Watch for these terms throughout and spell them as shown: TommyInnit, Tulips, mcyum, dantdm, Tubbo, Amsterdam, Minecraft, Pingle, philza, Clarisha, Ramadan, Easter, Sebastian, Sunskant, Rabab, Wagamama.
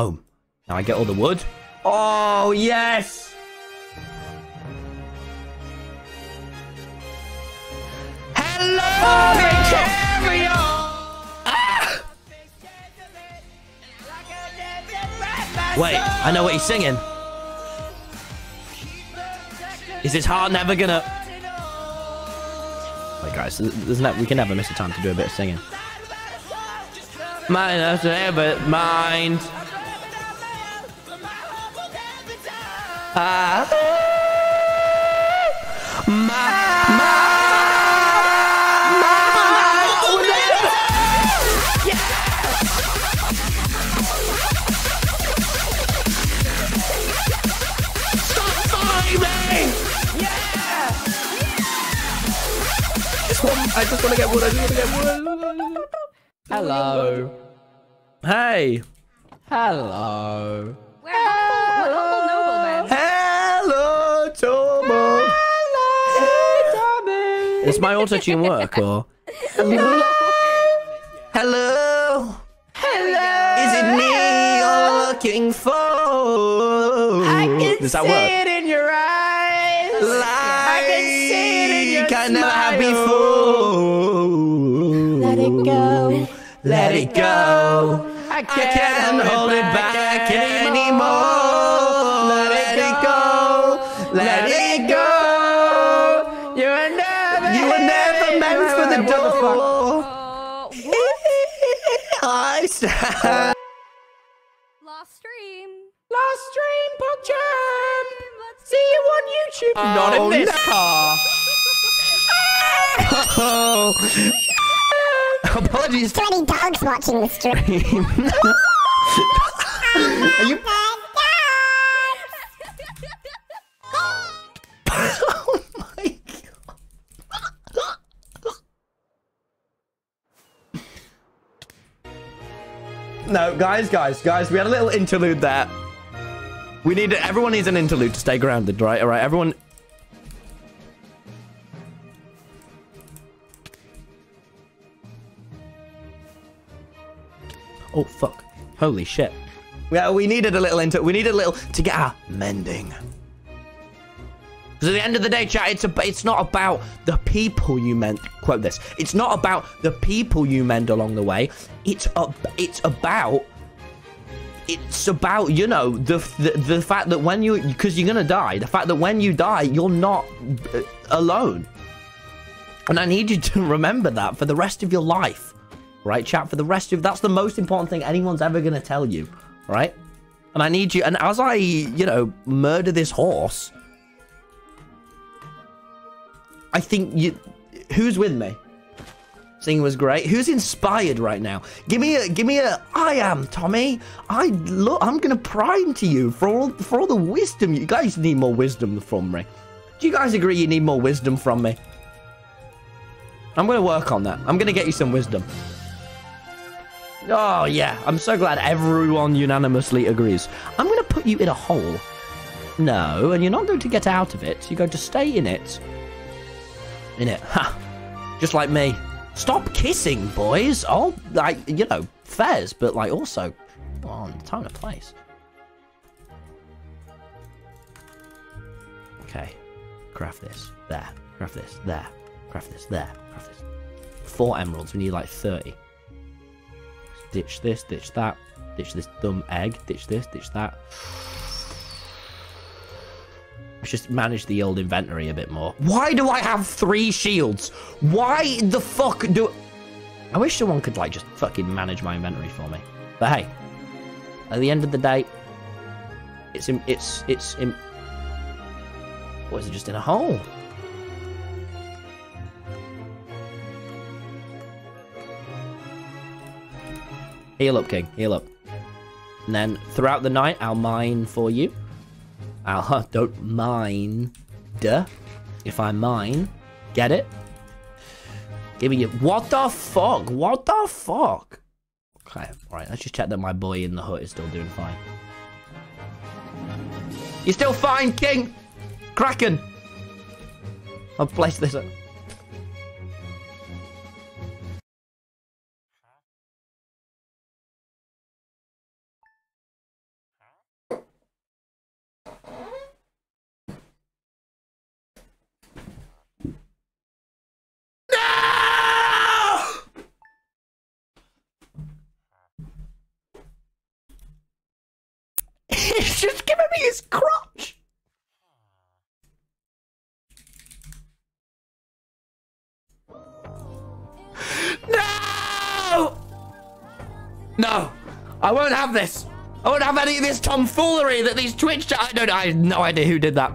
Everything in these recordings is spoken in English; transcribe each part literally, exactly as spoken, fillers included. home. Now I get all the wood. Oh, yes! Hello, oh, Victoria! Ah! Wait, I know what he's singing. Is his heart never gonna... Wait, guys, there's no, we can never miss a time to do a bit of singing. Mine has never mind. Ah, uh, my, my, my, my, my, yeah. Stop following me! Yeah! Yeah! I just want to get wood. I just want to get wood. Hello. Hey. Hello. We're humble. We're humble noblemen. Hello, Tubbo. Hello, Tommy. Does my auto-tune work, or? Hello. Hello. Hello. Is it me you're looking for? I can Does that see work? It in your eyes. Like I can see it in your smile. I never have before. Let it go. Let it go. I can't, I can't hold it back, back anymore. Let it go. Let it go. You were never, you were never meant for the door. I stand. Lost stream. Lost stream, Pog Jam. See you on YouTube. Oh, not in this car. No. Apologies. Bloody dogs watching the stream. Are you? Oh my god! No, guys, guys, guys. We had a little interlude there. We need everyone needs an interlude to stay grounded, right? All right, everyone. Oh fuck! Holy shit! Yeah, we needed a little into. We needed a little to get our mending. Because at the end of the day, chat, it's a. It's not about the people you mend. Quote this. It's not about the people you mend along the way. It's up. It's about. It's about you know the the, the fact that when you because you're gonna die. The fact that when you die, you're not alone. And I need you to remember that for the rest of your life. Right, chat, for the rest of... That's the most important thing anyone's ever going to tell you, right? And I need you... And as I, you know, murder this horse... I think you... Who's with me? Singing was great. Who's inspired right now? Give me a... Give me a... I am, Tommy. I look, I'm going to prime to you for all, for all the wisdom. You guys need more wisdom from me. Do you guys agree you need more wisdom from me? I'm going to work on that. I'm going to get you some wisdom. Oh, yeah. I'm so glad everyone unanimously agrees. I'm going to put you in a hole. No, and you're not going to get out of it. You're going to stay in it. In it. Ha. Just like me. Stop kissing, boys. Oh, like, you know, fairs, but, like, also, on oh, time and place. Okay. Craft this. There. Craft this. There. Craft this. There. Craft this. Four emeralds. We need, like, thirty. Ditch this, ditch that, ditch this dumb egg, ditch this, ditch that. Let's just manage the old inventory a bit more. Why do I have three shields? Why the fuck do... I wish someone could, like, just fucking manage my inventory for me. But hey, at the end of the day, it's... in, it's... it's... in... Or is it just in a hole? Heal up, King. Heal up. And then throughout the night, I'll mine for you. I'll don't mind. Duh. If I mine, get it. Give me your. What the fuck? What the fuck? Okay. All right. Let's just check that my boy in the hut is still doing fine. You're still fine, King. Kraken. I'll place this up. He's just giving me his crotch. No! No. I won't have this. I won't have any of this tomfoolery that these Twitch chat. I don't. I have no idea who did that.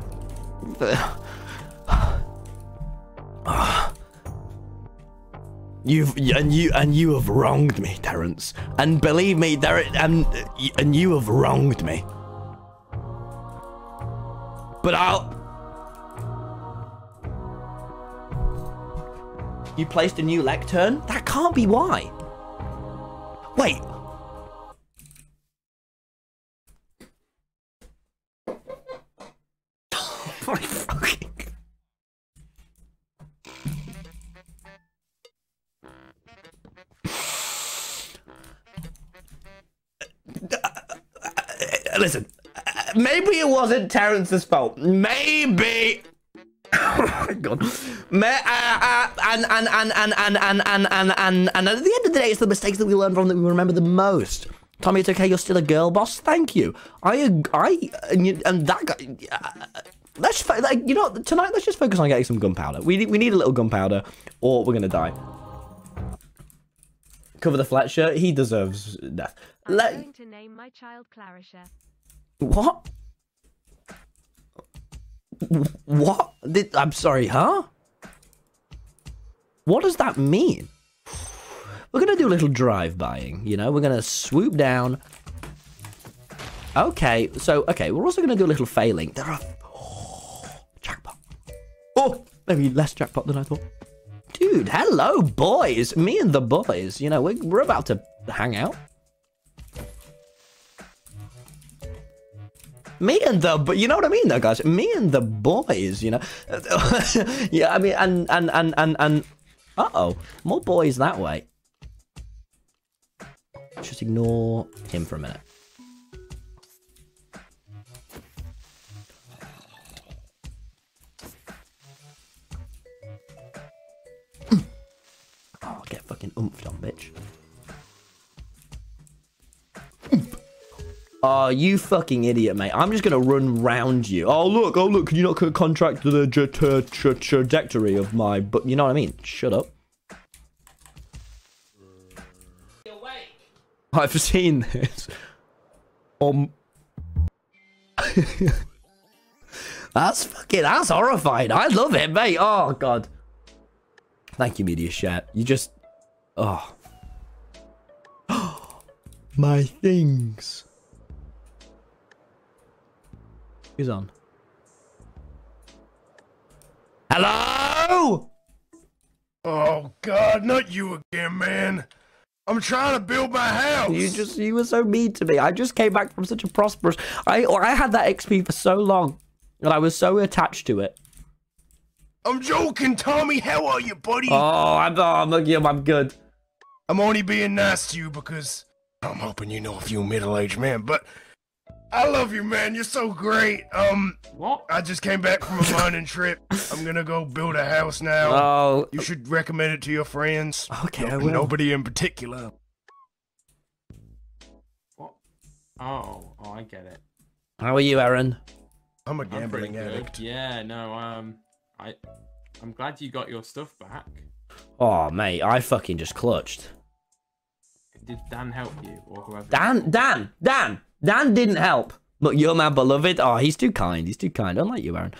You've and you and you have wronged me, Terence. And believe me, there and and you have wronged me. But I'll. You placed a new lectern? That can't be why. Wait. My fucking... Listen, maybe it wasn't Terence's fault. Maybe. Oh my god. May, uh, uh, and and and and and and and and and and at the end of the day, it's the mistakes that we learn from that we remember the most. Tommy, it's okay. You're still a girl boss. Thank you. I I and, you, and that guy. Uh, Let's, like, you know, tonight, let's just focus on getting some gunpowder. We, we need a little gunpowder, or we're going to die. Cover the Fletcher. He deserves death. I'm Let... going to name my child Clarisha. What? What? Did, I'm sorry, huh? What does that mean? We're going to do a little drive-buying, you know? We're going to swoop down. Okay, so, okay, we're also going to do a little failing. There are... Oh, maybe less jackpot than I thought. Dude, hello, boys. Me and the boys. You know, we're, we're about to hang out. Me and the, but you know what I mean, though, guys. Me and the boys. You know, yeah. I mean, and and and and and. Uh oh, more boys that way. Just ignore him for a minute. Get fucking oomphed on, bitch. Oh, you fucking idiot, mate. I'm just gonna run round you. Oh, look. Oh, look. Can you not contract the trajectory of my... But you know what I mean? Shut up. I've seen this. Um... That's fucking... That's horrifying. I love it, mate. Oh, God. Thank you, Media Chat. You just... Oh. My things. Who's on? Hello? Oh, God. Not you again, man. I'm trying to build my house. You just... You were so mean to me. I just came back from such a prosperous... I, I had that X P for so long. And I was so attached to it. I'm joking, Tommy. How are you, buddy? Oh, I'm, oh, I'm, I'm good. I'm only being nice to you because I'm hoping you know a few middle-aged men, but I love you, man. You're so great. Um, what? I just came back from a mining trip. I'm going to go build a house now. Oh. You should recommend it to your friends. Okay, no, I will. Nobody in particular. What? Oh, oh, I get it. How are you, Aaron? I'm a gambling I'm addict. Yeah, no, um... I, I'm glad you got your stuff back. Oh, mate, I fucking just clutched. Did Dan help you? Or whoever? Dan, Dan, Dan, Dan didn't help. But you're my beloved. Oh, he's too kind. He's too kind. Unlike you, Aaron.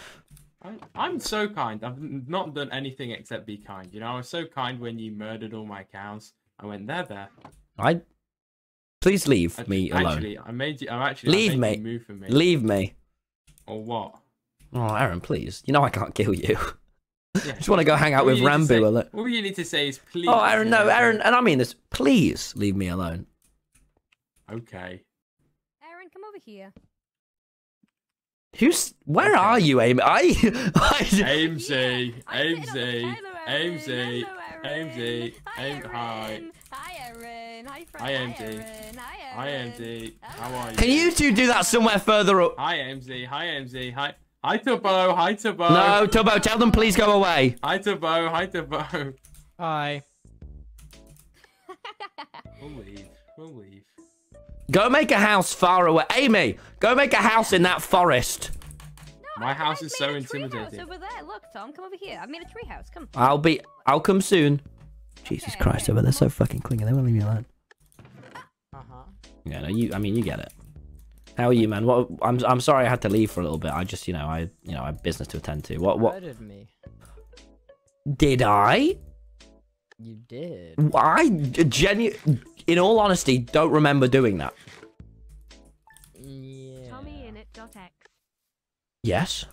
I, I'm so kind. I've not done anything except be kind. You know, I was so kind when you murdered all my cows. I went there, there. I. Please leave I, me alone. Actually, I made you. I'm actually. Leave I made me. You move for me. Leave me. Or what? Oh, Aaron, please. You know I can't kill you. I yeah. just want to go hang out what with Rambo. Say, like... All you need to say is please. Oh, Aaron, no, Aaron, and I mean this. Please leave me alone. Okay. Aaron, come over here. Who's... Where okay. are you, Amy? I... Amesy. Amesy. Amesy. Amesy. Hi. Hi, Aaron. Hi, friend. Hi, Amesy. Hi, Amesy. How are you? Can you two do that somewhere further up? Hi, Amesy. Hi, Amesy. Hi... Hi, Tubbo. Hi, Tubbo. No, Tubbo, tell them please go away. Hi, Tubbo. Hi, Tubbo. Hi. We'll leave. We'll leave. Go make a house far away. Amy, go make a house in that forest. No, My house is so intimidating. Over there. Look, Tom, come over here. I made a tree house. Come. I'll be. I'll come soon. Okay, Jesus Christ, okay. over there. They're so fucking clingy. They won't leave me alone. Uh huh. Yeah, no, you. I mean, you get it. How are you, man? What? I'm. I'm sorry I had to leave for a little bit. I just, you know, I, you know, I have business to attend to. What? What? You murdered me. Did I? You did. I genuinely, in all honesty, don't remember doing that. Yeah. TommyInnit dot X. Yes.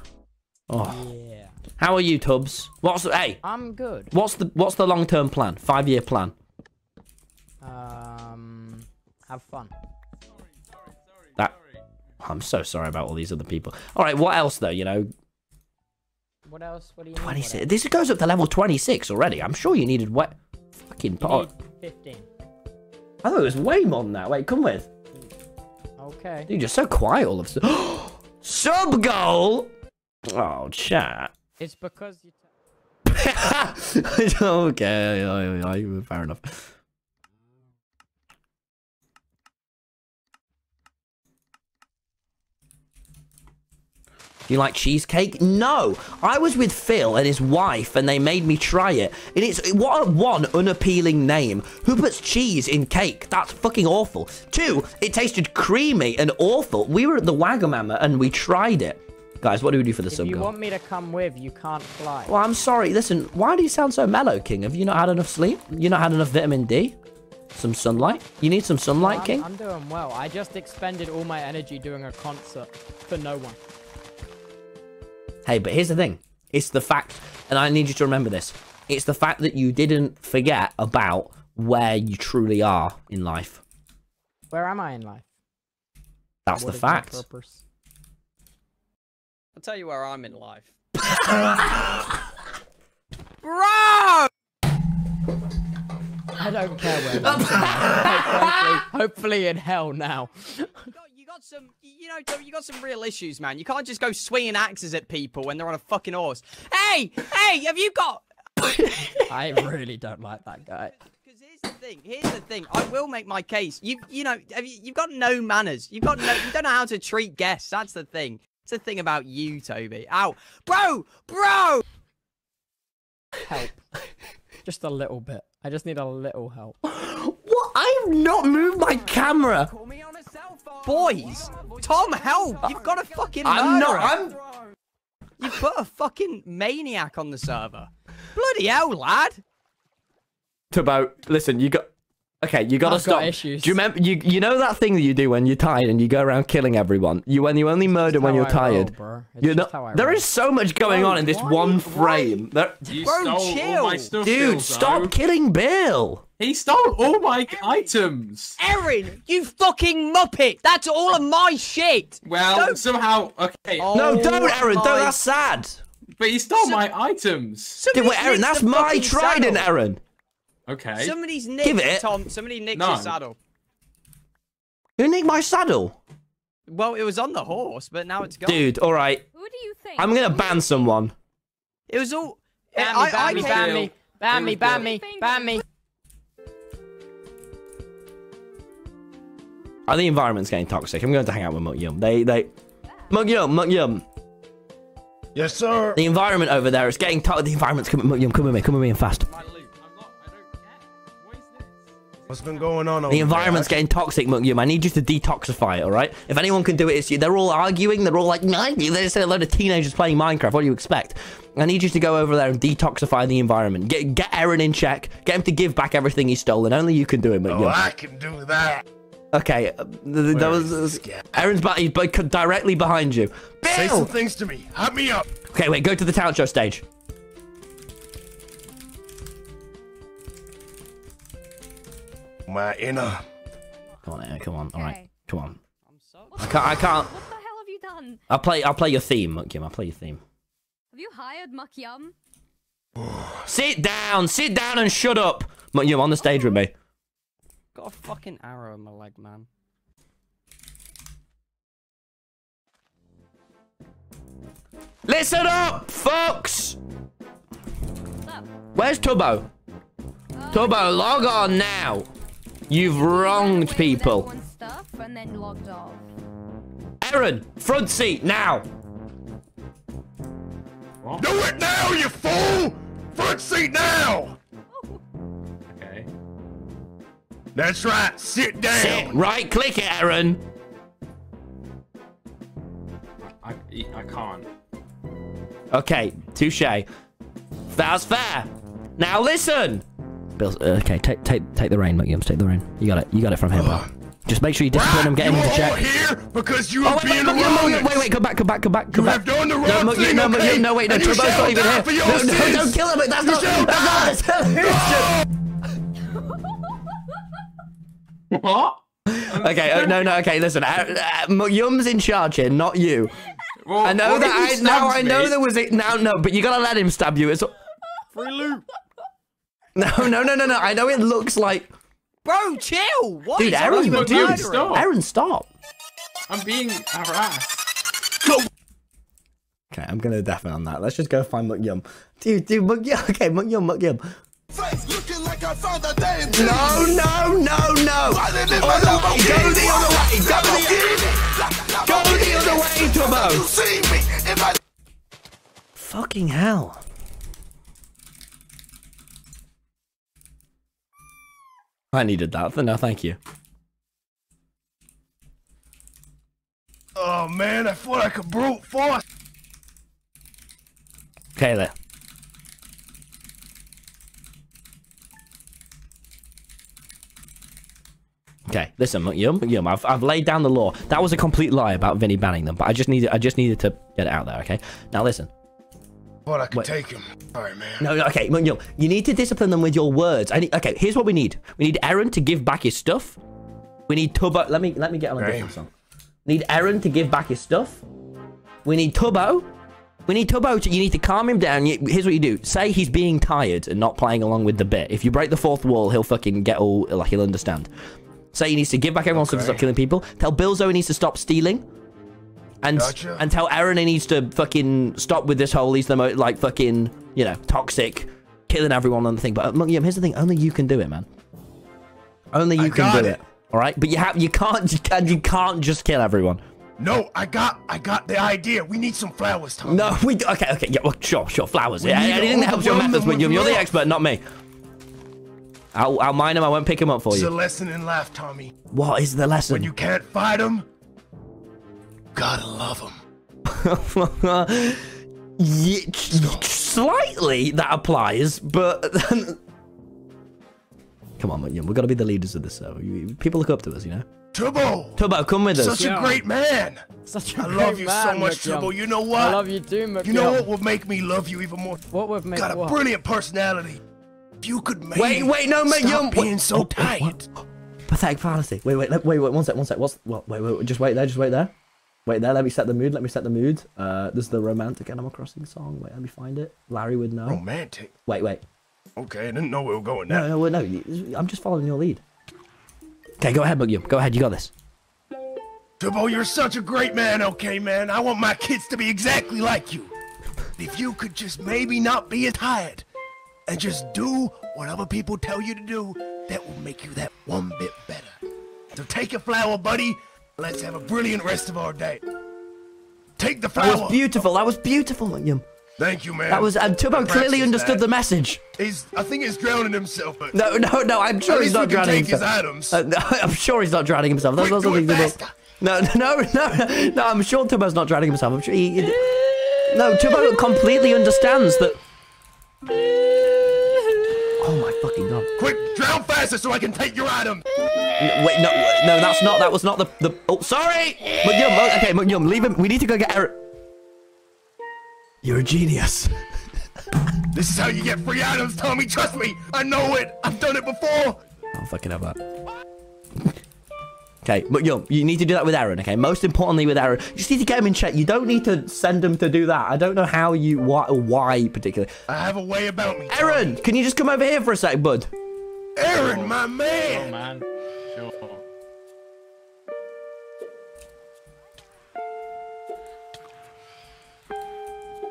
Oh. Yeah. How are you, Tubbs? What's the, hey? I'm good. What's the What's the long term plan? Five year plan. Um. Have fun. Sorry, sorry, sorry, that. Sorry. I'm so sorry about all these other people. All right. What else though? You know. What else? What do you need? twenty-six. This goes up to level twenty-six already. I'm sure you needed what? Fucking pot. fifteen. I thought it was way more than that. Wait, come with. Okay. Dude, you're so quiet all of a sudden. Sub goal? Oh, chat. It's because you. Okay, fair enough. You like cheesecake? No, I was with Phil and his wife and they made me try it. And it's what a one unappealing name. Who puts cheese in cake? That's fucking awful. Two, it tasted creamy and awful. We were at the Wagamama and we tried it. Guys, what do we do for the sub? If you want me to come with, you can't fly. Well, I'm sorry. Listen, why do you sound so mellow, King? Have you not had enough sleep? You not had enough vitamin D? Some sunlight? You need some sunlight, well, I'm, King? I'm doing well. I just expended all my energy doing a concert for no one. Hey, but here's the thing. It's the fact, and I need you to remember this. It's the fact that you didn't forget about where you truly are in life. Where am I in life? That's what the fact. I'll tell you where I'm in life. Bro! I don't care where I'm hopefully, hopefully in hell now. Some, you know, you got some real issues, man. You can't just go swinging axes at people when they're on a fucking horse. Hey, hey, have you got? I really don't like that guy. Because here's the thing. Here's the thing. I will make my case. You, you know, have you, you've got no manners. You've got no. You don't know how to treat guests. That's the thing. It's the thing about you, Toby. Ow, bro, bro. Help. Just a little bit. I just need a little help. What? I've not moved my camera. Call me on a cell phone. Boys, Tom, help! You've got a fucking. I'm not. I'm. You put a fucking maniac on the server. Bloody hell, lad. Tubbo, listen. You got. Okay, you gotta I've stop. Got issues. Do you remember? You you know that thing that you do when you're tired and you go around killing everyone. You when you only murder when you're I tired. Roll, you're not, there is so much going on in this why, one frame. There, you bro, stole chill, all my stuff, dude. Philza. Stop killing Bill. He stole all my Aaron, items. Aaron, you fucking muppet! That's all of my shit. Well, don't, somehow, okay. Oh, no, don't, Aaron. Don't. That's sad. But he stole so, my items. Dude, wait, Aaron, that's my trident, saddle. Aaron. Okay. Somebody's nicked Give it. Tom. Somebody nicked no. your saddle. Who nicked my saddle? Well, it was on the horse, but now it's gone. Dude, all right. Who do you think? I'm gonna ban someone. It was all. Ban me, ban me, ban me, ban me, ban me, ban me. Oh, the environment's getting toxic. I'm going to hang out with mcyum. They, they. mcyum, mcyum. Yes, sir. The environment over there is getting toxic. The environment's coming. mcyum, come with me. Come with me and fast. What's been going on over The environment's there? Getting toxic, mcyum. I need you to detoxify it, all right? If anyone can do it, it's you. They're all arguing. They're all like, no, there's a load of teenagers playing Minecraft. What do you expect? I need you to go over there and detoxify the environment. Get, get Aaron in check. Get him to give back everything he's stolen. Only you can do it, mcyum. Oh, I can do that. Okay, uh, that was uh, Aaron's back, he's directly behind you. Bill! Say some things to me. Help me up. Okay, wait. Go to the talent show stage. My inner. Come on, Aaron, come on. Okay. All right, come on. I'm so I can't. I can't. What the hell have you done? I'll play. I'll play your theme, mcyum. I'll play your theme. Have you hired mcyum? Sit down. Sit down and shut up, mcyum. On the stage with me. Got a fucking arrow in my leg, man. Listen up, folks! What's up? Where's Tubbo? Oh, Tubbo, log on now. You've wronged people. Stuff, and then logged off. Aaron, front seat now. What? Do it now, you fool! Front seat now! Oh. Okay. That's right. Sit down. Sit. Right click it, Aaron. I I can't. Okay, touche. That's fair. Now listen. Bill's, okay, take take take the rein, McGims. Take the rein. You got it. You got it from him, Bill. Just make sure you discipline him, get him into check. Here because you oh, wait, wait, wait, wait, wait, come back, come back, come back, come back. You have done the wrong no, thing, no, no, okay? no, wait, no, Tubbo's not even here. No, no, don't kill him, that's not, that's not a solution. What? Okay, oh, no, no, okay, listen, McYum's in charge here, not you. Well, I know that, I, now me? I know there was, it. now, no, but you gotta let him stab you. It's free loop. No, no, no, no, no, I know it looks like... Bro, chill! What? Dude, Aaron, you dude, stop. Aaron, stop! I'm being harassed. No. Okay, I'm gonna deafen on that. Let's just go find McYum. Dude, dude, McYum. Okay, McYum, McYum. Face looking like I found a day. No, no, no, no! Oh, go the other way! Go the other way! Go the other way, Tubbo! Fucking hell! I needed that. No, thank you. Oh man, I thought I could brute force. Okay, there. Okay, listen, McYum, McYum, I've I've laid down the law. That was a complete lie about Vinny banning them, but I just needed I just needed to get it out there. Okay, now listen. But I can Wait. take him. Sorry, man. No, no, okay, McYum, you need to discipline them with your words. I need, okay, here's what we need. We need Aaron to give back his stuff. We need Tubbo. Let me let me get on a Damn. different song. We need Aaron to give back his stuff. We need Tubbo. We need Tubbo. To, you need to calm him down. You, here's what you do: say he's being tired and not playing along with the bit. If you break the fourth wall, he'll fucking get all like he'll understand. Say he needs to give back everyone's okay. stuff and stop killing people. Tell Billzo he needs to stop stealing. And, gotcha. and tell Aaron he needs to fucking stop with this whole, he's the most, like, fucking, you know, toxic, killing everyone on the thing. But, McYum, here's the thing, only you can do it, man. Only you I can do it. it. All right? But you have, you can't, you, can, you can't just kill everyone. No, I got, I got the idea. We need some flowers, Tommy. No, we, okay, okay, yeah, well, sure, sure, flowers. Yeah, anything that helps your methods, but you're the expert, not me. I'll, I'll mine him, I won't pick him up for it's you. It's a lesson in life, Tommy. What is the lesson? When you can't fight him, gotta love him. yeah, slightly that applies, but come on, McYum, we've got to be the leaders of this server. People look up to us, you know. Tubbo, Tubbo, come with us. Such yeah. a great man. Such a I great love you man, so much, Tubbo. You know what? I love you too, McYum. You know what would make me love you even more? What would make? Got a what? brilliant personality. If you could make. Wait, wait, no, McYum. Being so oh, tight. Pathetic fantasy. Wait, wait, wait, wait, wait. One sec, one sec. What's what? Wait, wait, just wait there, just wait there. Wait there, let me set the mood, let me set the mood. Uh, this is the romantic Animal Crossing song. Wait, let me find it. Larry would know. Romantic? Wait, wait. Okay, I didn't know we were going there. No, no, no, I'm just following your lead. Okay, go ahead, McYum. Go ahead, you got this. Tubbo, you're such a great man, okay, man? I want my kids to be exactly like you. If you could just maybe not be as tired and just do what other people tell you to do, that will make you that one bit better. So take a flower, buddy. Let's have a brilliant rest of our day. Take the flower. That was beautiful. That was beautiful, McYum. Thank you, man. That was. And Tubbo clearly understood that. the message. He's. I think he's drowning himself. But no, no, no. I'm sure he's not drowning himself. At least we can take his items. Uh, no, I'm sure he's not drowning himself. That's not something. No, no, no, no, no. I'm sure Tubbo's not drowning himself. I'm sure he. he no, Tubbo completely understands that. Oh my fucking god! Quick, drown faster so I can take your item. No, wait, no, no, that's not. That was not the. the oh, sorry. McYum, okay, McYum, leave him. We need to go get Eric. You're a genius. This is how you get free items, Tommy. Trust me, I know it. I've done it before. I'll fucking have that. Okay, McYum, you need to do that with Aaron. Okay, most importantly with Aaron, you just need to get him in check. You don't need to send him to do that. I don't know how you, why, or why particularly. I have a way about me. Aaron, Tommy. Can you just come over here for a sec, bud? Aaron, oh, my man. Oh, man. Sure.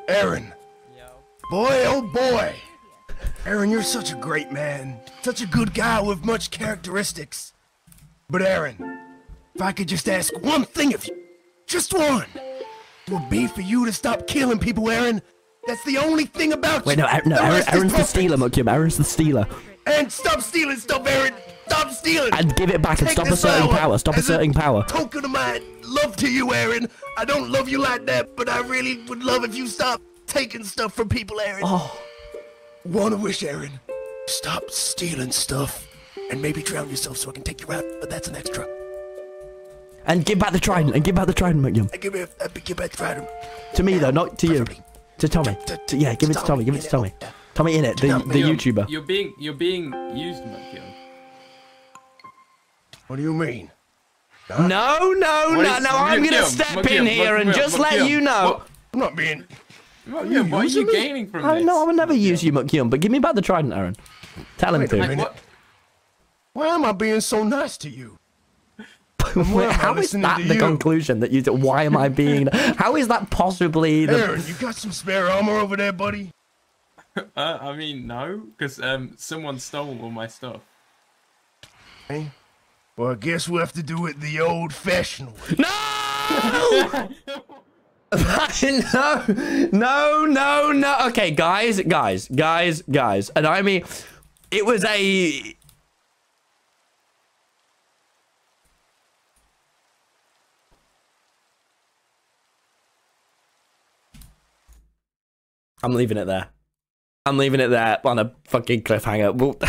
Aaron. Yo. Boy, oh boy. Aaron, you're such a great man. Such a good guy with much characteristics. But Aaron, If I could just ask one thing of you, just one, would be for you to stop killing people, Aaron. That's the only thing about Wait, you. Wait, no, no, Aaron, Aaron's the stealer, Mcyum. Aaron's the stealer. And stop stealing stuff, Aaron. Stop stealing. And give it back Take and stop asserting power. Stop asserting power. Token of my love to you, Aaron. I don't love you like that, but I really would love if you stopped taking stuff from people, Aaron. Oh. Wanna wish, Aaron, stop stealing stuff and maybe drown yourself so I can take you out, but that's an extra. And give back the trident, and give back the trident, Mcyum. And give, me a, give back the trident. To me, yeah, though, not to preferably. you. To Tommy. To, to, to, yeah, give it to Tommy, give it to Tommy. It. Tommy Innit, the, the YouTuber. You're being, you're being used, Mcyum. What do you mean? Huh? No, no, what no, is, no, I'm going to step Mcyum, in Mcyum, here Mcyum, and Mcyum, just Mcyum, let you know. What? I'm not being... Mcyum, what are you me? gaining from I, this? No, I would never Mcyum. use you, Mcyum, but give me back the trident, Aaron. Tell him to. Why am I being so nice to you? Wait, how is that the you? conclusion that you do? Why am I being... How is that possibly... The... Aaron, you got some spare armor over there, buddy? uh, I mean, no, because um, someone stole all my stuff. Hey, well, I guess we'll have to do it the old-fashioned way. No! no, no, no, no. Okay, guys, guys, guys, guys. And I mean, it was a... I'm leaving it there. I'm leaving it there on a fucking cliffhanger. We'll